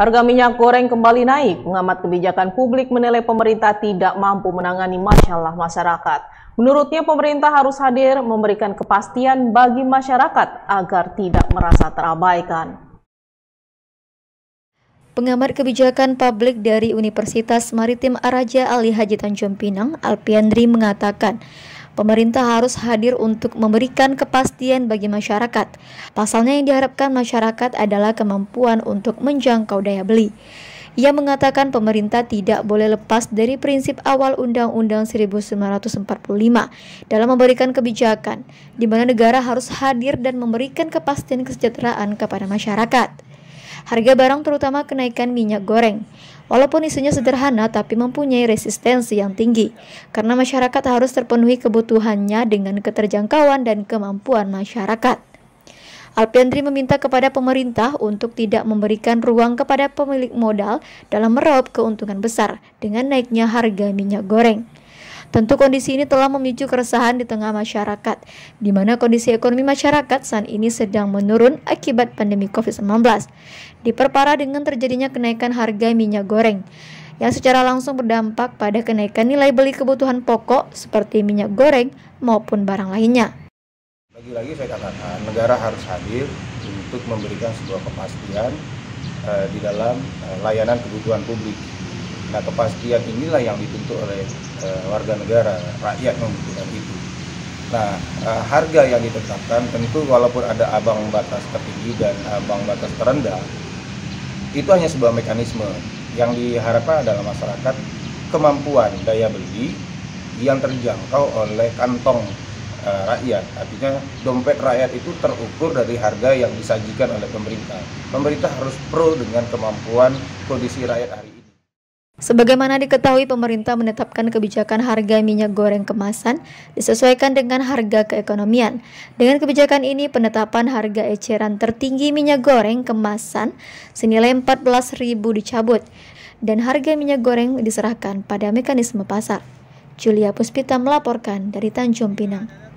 Harga minyak goreng kembali naik. Pengamat kebijakan publik menilai pemerintah tidak mampu menangani masalah masyarakat. Menurutnya pemerintah harus hadir memberikan kepastian bagi masyarakat agar tidak merasa terabaikan. Pengamat kebijakan publik dari Universitas Maritim Raja Ali Haji Tanjungpinang, Alpiandri mengatakan, pemerintah harus hadir untuk memberikan kepastian bagi masyarakat. Pasalnya yang diharapkan masyarakat adalah kemampuan untuk menjangkau daya beli. Ia mengatakan pemerintah tidak boleh lepas dari prinsip awal Undang-Undang 1945 dalam memberikan kebijakan, di mana negara harus hadir dan memberikan kepastian kesejahteraan kepada masyarakat. Harga barang terutama kenaikan minyak goreng, walaupun isunya sederhana tapi mempunyai resistensi yang tinggi, karena masyarakat harus terpenuhi kebutuhannya dengan keterjangkauan dan kemampuan masyarakat. Alpiandri meminta kepada pemerintah untuk tidak memberikan ruang kepada pemilik modal dalam meraup keuntungan besar dengan naiknya harga minyak goreng. Tentu kondisi ini telah memicu keresahan di tengah masyarakat, di mana kondisi ekonomi masyarakat saat ini sedang menurun akibat pandemi COVID-19, diperparah dengan terjadinya kenaikan harga minyak goreng, yang secara langsung berdampak pada kenaikan nilai beli kebutuhan pokok seperti minyak goreng maupun barang lainnya. Lagi-lagi saya katakan, negara harus hadir untuk memberikan sebuah kepastian di dalam layanan kebutuhan publik. Nah, kepastian inilah yang dituntut oleh warga negara, rakyat membutuhkan itu. Nah, harga yang ditetapkan tentu walaupun ada abang batas tertinggi dan abang batas terendah, itu hanya sebuah mekanisme. Yang diharapkan adalah masyarakat kemampuan daya beli yang terjangkau oleh kantong rakyat. Artinya dompet rakyat itu terukur dari harga yang disajikan oleh pemerintah. Pemerintah harus pro dengan kemampuan kondisi rakyat hari ini. Sebagaimana diketahui, pemerintah menetapkan kebijakan harga minyak goreng kemasan disesuaikan dengan harga keekonomian. Dengan kebijakan ini, penetapan harga eceran tertinggi minyak goreng kemasan senilai Rp14.000 dicabut dan harga minyak goreng diserahkan pada mekanisme pasar. Julia Puspita melaporkan dari Tanjung Pinang.